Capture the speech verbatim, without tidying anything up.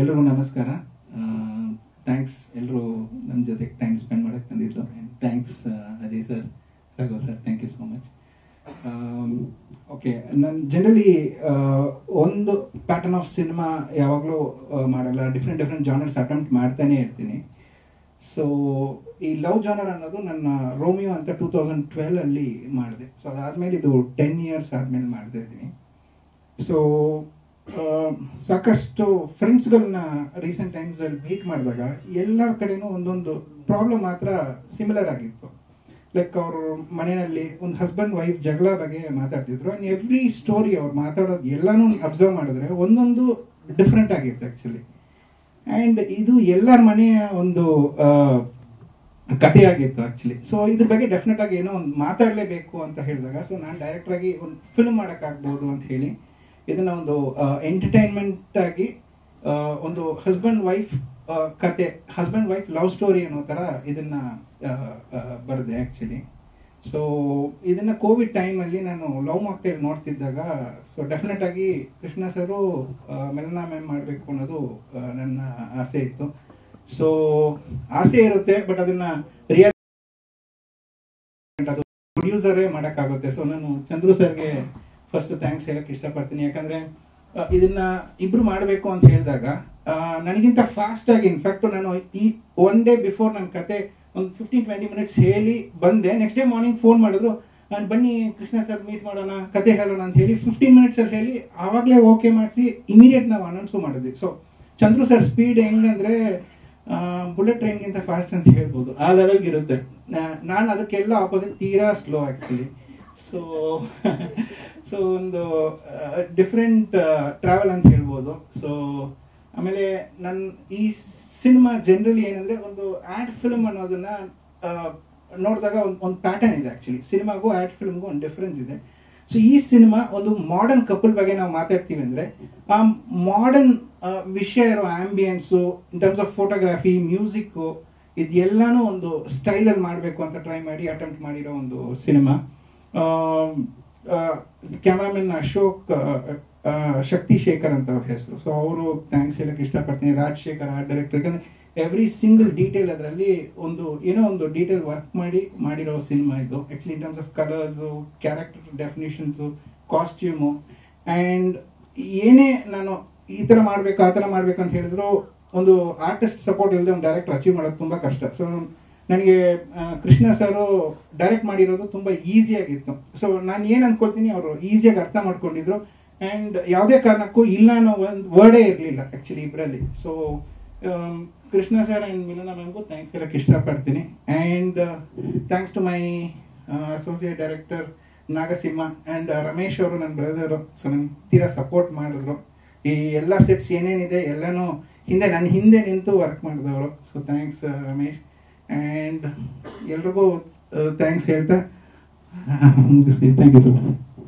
ಎಲ್ಲರಿಗೂ ನಮಸ್ಕಾರ. ಥ್ಯಾಂಕ್ಸ್ ಎಲ್ಲರೂ ನಮ್ಮ ಜೊತೆಗೆ ಟೈಮ್ ಸ್ಪೆಂಡ್ ಮಾಡಕ್ಕೆ ಬಂದಿದ್ದು. And thanks Ajay sir, Raghav sir, thank you so much. Okay, ನಾನು ಜನರಲಿ ಒಂದು ಪ್ಯಾಟರ್ನ್ ಆಫ್ ಸಿನಿಮಾ ಯಾವಾಗಲೂ ಮಾಡಲ್ಲ, ಡಿಫ್ರೆಂಟ್ ಡಿಫ್ರೆಂಟ್ ಜಾನರ್ಸ್ ಅಟೆಂಪ್ಟ್ ಮಾಡ್ತಾನೆ ಇರ್ತೀನಿ. ಸೊ ಈ ಲವ್ ಜಾನರ್ ಅನ್ನೋದು ನನ್ನ ರೋಮಿಯೋ ಅಂತ ಟೂ ತೌಸಂಡ್ ಟ್ವೆಲ್ ಅಲ್ಲಿ ಮಾಡಿದೆ. ಸೊ ಅದಾದಮೇಲೆ ಇದು ಟೆನ್ ಇಯರ್ಸ್ ಆದಮೇಲೆ ಮಾಡ್ತಾ ಇದ್ದೀನಿ. ಸೊ ಸಾಕಷ್ಟು ಫ್ರೆಂಡ್ಸ್ಗಳನ್ನ ರೀಸೆಂಟ್ ಟೈಮ್ಸಲ್ಲಿ ಮೀಟ್ ಮಾಡಿದಾಗ ಎಲ್ಲ ಕಡೆನೂ ಒಂದೊಂದು ಪ್ರಾಬ್ಲಮ್ ಮಾತ್ರ ಸಿಮಿಲರ್ ಆಗಿತ್ತು. ಲೈಕ್ ಅವ್ರ ಮನೆಯಲ್ಲಿ ಒಂದು ಹಸ್ಬೆಂಡ್ ವೈಫ್ ಜಗಳ ಬಗ್ಗೆ ಮಾತಾಡ್ತಿದ್ರು. ಆ್ಯಂಡ್ ಎವ್ರಿ ಸ್ಟೋರಿ ಅವ್ರು ಮಾತಾಡೋದು ಎಲ್ಲನೂ ಅಬ್ಸರ್ವ್ ಮಾಡಿದ್ರೆ ಒಂದೊಂದು ಡಿಫ್ರೆಂಟ್ ಆಗಿತ್ತು ಆ್ಯಕ್ಚುಲಿ. ಆ್ಯಂಡ್ ಇದು ಎಲ್ಲರ ಮನೆಯ ಒಂದು ಕಥೆಯಾಗಿತ್ತು ಆ್ಯಕ್ಚುಲಿ. ಸೊ ಇದ್ರ ಬಗ್ಗೆ ಡೆಫಿನೆಟ್ ಆಗಿ ಏನೋ ಒಂದು ಮಾತಾಡಲೇಬೇಕು ಅಂತ ಹೇಳಿದಾಗ, ಸೊ ನಾನು ಡೈರೆಕ್ಟ್ರಾಗಿ ಒಂದು ಫಿಲ್ಮ್ ಮಾಡೋಕ್ಕಾಗ್ಬೋದು ಅಂತ ಹೇಳಿ ಇದನ್ನ ಒಂದು ಎಂಟರ್ಟೈನ್ಮೆಂಟ್ ಆಗಿ ಒಂದು ಹಸ್ಬೆಂಡ್ ವೈಫ್ ಕತೆ, ಹಸ್ಬೆಂಡ್ ವೈಫ್ ಲವ್ ಸ್ಟೋರಿ ಅನ್ನೋ ಥರ ಇದನ್ನ ಬರೆದೆ ಆ್ಯಕ್ಚುಲಿ. ಸೊ ಇದನ್ನ ಕೋವಿಡ್ ಟೈಮಲ್ಲಿ ನಾನು ಲವ್ ಮಾಕ್ಟೇಲ್ ನೋಡ್ತಿದ್ದಾಗ, ಸೊ ಡೆಫಿನೆಟ್ ಆಗಿ ಕೃಷ್ಣ ಸರು ಮಿಲನಾ ಮ್ಯಾಮ್ ಮಾಡಬೇಕು ಅನ್ನೋದು ನನ್ನ ಆಸೆ ಇತ್ತು. ಸೊ ಆಸೆ ಇರುತ್ತೆ, ಬಟ್ ಅದನ್ನ ರಿಯಲ್ ಅದು ಪ್ರೊಡ್ಯೂಸರೇ ಮಾಡೋಕ್ಕಾಗುತ್ತೆ. ಸೊ ನಾನು ಚಂದ್ರು ಸರ್ಗೆ ಫಸ್ಟ್ ಥ್ಯಾಂಕ್ಸ್ ಹೇಳಕ್ಕೆ ಇಷ್ಟಪಡ್ತೀನಿ. ಯಾಕಂದರೆ ಇದನ್ನ ಇಬ್ರು ಮಾಡಬೇಕು ಅಂತ ಹೇಳಿದಾಗ ನನಗಿಂತ ಫಾಸ್ಟಾಗಿ, ಇನ್ಫ್ಯಾಕ್ಟ್ ನಾನು ಈ ಒನ್ ಡೇ ಬಿಫೋರ್ ನನ್ನ ಕತೆ ಒಂದು ಫಿಫ್ಟೀನ್ ಟ್ವೆಂಟಿ ಮಿನಿಟ್ಸ್ ಹೇಳಿ ಬಂದೆ. ನೆಕ್ಸ್ಟ್ ಡೇ ಮಾರ್ನಿಂಗ್ ಫೋನ್ ಮಾಡಿದ್ರು, ನಾನು ಬನ್ನಿ ಕೃಷ್ಣ ಸರ್ ಮೀಟ್ ಮಾಡೋಣ, ಕತೆ ಹೇಳೋಣ ಅಂತ ಹೇಳಿ ಫಿಫ್ಟೀನ್ ಮಿನಿಟ್ಸಲ್ಲಿ ಹೇಳಿ ಆವಾಗಲೇ ಓಕೆ ಮಾಡಿಸಿ ಇಮಿಡಿಯೇಟ್ ನಾವು ಅನೌನ್ಸು ಮಾಡಿದ್ವಿ. ಸೊ ಚಂದ್ರು ಸರ್ ಸ್ಪೀಡ್ ಹೆಂಗಂದರೆ ಬುಲೆಟ್ ಟ್ರೈನ್ಗಿಂತ ಫಾಸ್ಟ್ ಅಂತ ಹೇಳ್ಬೋದು, ಆ ಲೆವೆಲ್ಗೆ ಇರುತ್ತೆ. ನಾನು ಅದಕ್ಕೆಲ್ಲ ಆಪೋಸಿಟ್, ತೀರಾ ಸ್ಲೋ ಆ್ಯಕ್ಚುಲಿ. ಸೊ ಸೊ ಒಂದು ಡಿಫ್ರೆಂಟ್ ಟ್ರಾವೆಲ್ ಅಂತ ಹೇಳ್ಬೋದು. ಸೊ ಆಮೇಲೆ ನನ್ನ ಈ ಸಿನಿಮಾ ಜನರಲಿ ಏನಂದರೆ ಒಂದು ಆ್ಯಡ್ ಫಿಲ್ಮ್ ಅನ್ನೋದನ್ನ ನೋಡಿದಾಗ ಒಂದು ಒಂದು ಪ್ಯಾಟರ್ನ್ ಇದೆ ಆ್ಯಕ್ಚುಲಿ. ಸಿನಿಮಾಗೂ ಆ್ಯಡ್ ಫಿಲ್ಮ್ಗೂ ಒಂದು ಡಿಫ್ರೆನ್ಸ್ ಇದೆ. ಸೊ ಈ ಸಿನಿಮಾ ಒಂದು ಮಾಡರ್ನ್ ಕಪಲ್ ಬಗ್ಗೆ ನಾವು ಮಾತಾಡ್ತೀವಿ ಅಂದರೆ, ಆ ಮಾಡರ್ನ್ ವಿಷಯ ಇರೋ ambience, in terms of photography, music, ಇದೆಲ್ಲನೂ ಒಂದು ಸ್ಟೈಲಲ್ಲಿ ಮಾಡಬೇಕು ಅಂತ ಟ್ರೈ ಮಾಡಿ ಅಟೆಂಪ್ಟ್ ಮಾಡಿರೋ ಒಂದು ಸಿನಿಮಾ. ಕ್ಯಾಮ್ರಾಮನ್ ಅಶೋಕ್, ಶಕ್ತಿ ಶೇಖರ್ ಅಂತ ಅವ್ರ ಹೆಸರು. ಸೊ ಅವರು ಥ್ಯಾಂಕ್ಸ್ ಹೇಳಕ್ಕೆ ಇಷ್ಟಪಡ್ತೀನಿ ರಾಜಶೇಖರ್, ಆ ಡೈರೆಕ್ಟರ್. ಯಾಕಂದರೆ ಎವ್ರಿ ಸಿಂಗಲ್ ಡೀಟೇಲ್ ಅದರಲ್ಲಿ ಒಂದು ಏನೋ ಒಂದು ಡೀಟೇಲ್ ವರ್ಕ್ ಮಾಡಿ ಮಾಡಿರೋ ಸಿನಿಮಾ ಇದು actually. In terms of colours, character definitions, costume, and ಏನೇ ನಾನು ಈ ಥರ ಮಾಡಬೇಕು ಆ ಥರ ಮಾಡಬೇಕು ಅಂತ ಹೇಳಿದ್ರು ಒಂದು ಆರ್ಟಿಸ್ಟ್ ಸಪೋರ್ಟ್ ಇಲ್ಲದೆ ಒಂದು ಡೈರೆಕ್ಟರ್ ಅಚೀವ್ ಮಾಡೋದು ತುಂಬ ಕಷ್ಟ. ಸೊ ನನಗೆ ಕೃಷ್ಣ ಸರು ಡೈರೆಕ್ಟ್ ಮಾಡಿರೋದು ತುಂಬ ಈಸಿಯಾಗಿತ್ತು. ಸೊ ನಾನು ಏನು ಅಂದ್ಕೊಳ್ತೀನಿ, ಅವರು ಈಸಿಯಾಗಿ ಅರ್ಥ ಮಾಡ್ಕೊಂಡಿದ್ರು. ಆ್ಯಂಡ್ ಯಾವುದೇ ಕಾರಣಕ್ಕೂ ಇಲ್ಲ ಅನ್ನೋ ಒಂದು ವರ್ಡೇ ಇರಲಿಲ್ಲ ಆ್ಯಕ್ಚುಲಿ ಇಬ್ಬರಲ್ಲಿ. So Krishna sir and Milana ಮ್ಯಾಮ್ಗೂ ಥ್ಯಾಂಕ್ಸ್ ಹೇಳಕ್ಕೆ ಇಷ್ಟಪಡ್ತೀನಿ. And thanks to my associate director Nagasimha and Ramesh ಅವರು, ನನ್ನ ಬ್ರದರು. ಸೊ ನನಗೆ ತೀರಾ ಸಪೋರ್ಟ್ ಮಾಡಿದ್ರು. ಈ ಎಲ್ಲ ಸೆಟ್ಸ್ ಏನೇನಿದೆ ಎಲ್ಲನೂ ಹಿಂದೆ ನನ್ನ ಹಿಂದೆ ನಿಂತು ವರ್ಕ್ ಮಾಡಿದವರು. So thanks Ramesh. ಆ್ಯಂಡ್ ಎಲ್ರಿಗೂ ಥ್ಯಾಂಕ್ಸ್ ಹೇಳ್ತಾ ಮುಗಿಸ್ತೀನಿ. Thank you so much.